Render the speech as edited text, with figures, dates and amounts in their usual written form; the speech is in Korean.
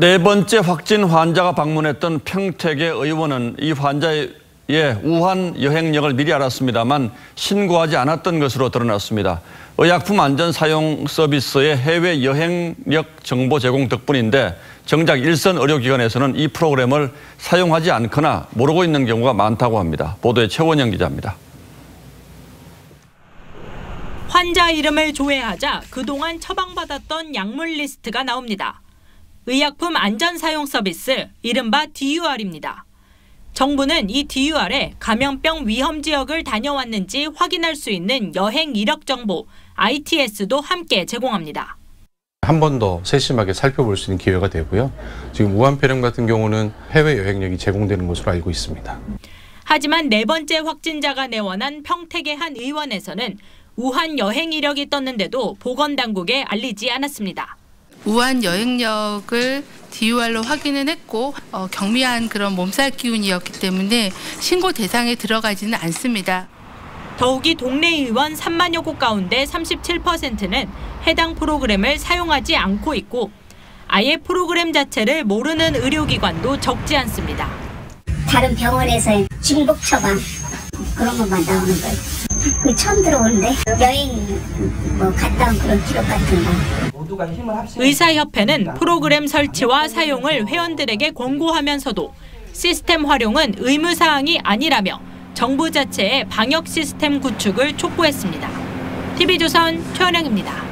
네 번째 확진 환자가 방문했던 평택의 의원은 이 환자의 우한 여행력을 미리 알았습니다만 신고하지 않았던 것으로 드러났습니다. 의약품안전사용서비스의 해외 여행력 정보 제공 덕분인데 정작 일선 의료기관에서는 이 프로그램을 사용하지 않거나 모르고 있는 경우가 많다고 합니다. 보도에 최원영 기자입니다. 환자 이름을 조회하자 그동안 처방받았던 약물 리스트가 나옵니다. 의약품안전사용서비스, 이른바 DUR입니다. 정부는 이 DUR에 감염병 위험 지역을 다녀왔는지 확인할 수 있는 여행 이력 정보, ITS도 함께 제공합니다. 한 번 더 세심하게 살펴볼 수 있는 기회가 되고요. 지금 우한 폐렴 같은 경우는 해외 여행력이 제공되는 것으로 알고 있습니다. 하지만 네 번째 확진자가 내원한 평택의 한 의원에서는 우한 여행 이력이 떴는데도 보건당국에 알리지 않았습니다. 우한 여행력을 DUR로 확인은 했고 경미한 그런 몸살 기운이었기 때문에 신고 대상에 들어가지는 않습니다. 더욱이 동네 의원 3만여 곳 가운데 37%는 해당 프로그램을 사용하지 않고 있고 아예 프로그램 자체를 모르는 의료기관도 적지 않습니다. 다른 병원에서의 중복 처방 그런 것만 나오는 거예요. 그 처음 들어오는데 여행 갔다 온 그런 기록 같은 거. 의사협회는 프로그램 설치와 사용을 회원들에게 권고하면서도 시스템 활용은 의무사항이 아니라며 정부 자체의 방역 시스템 구축을 촉구했습니다. TV조선 최원영입니다.